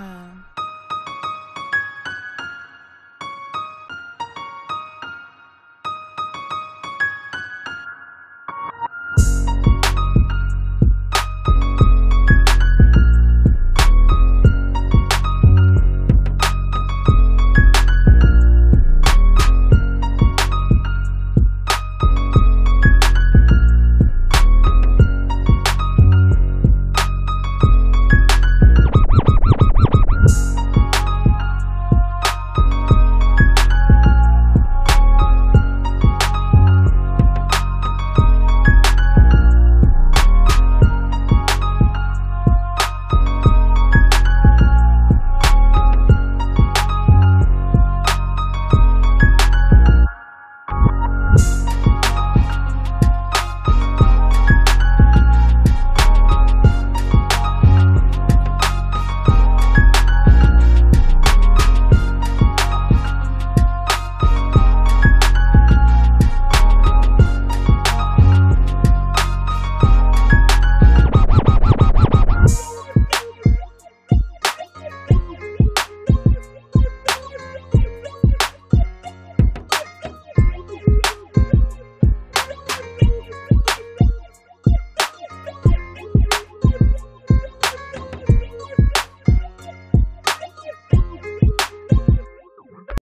calm.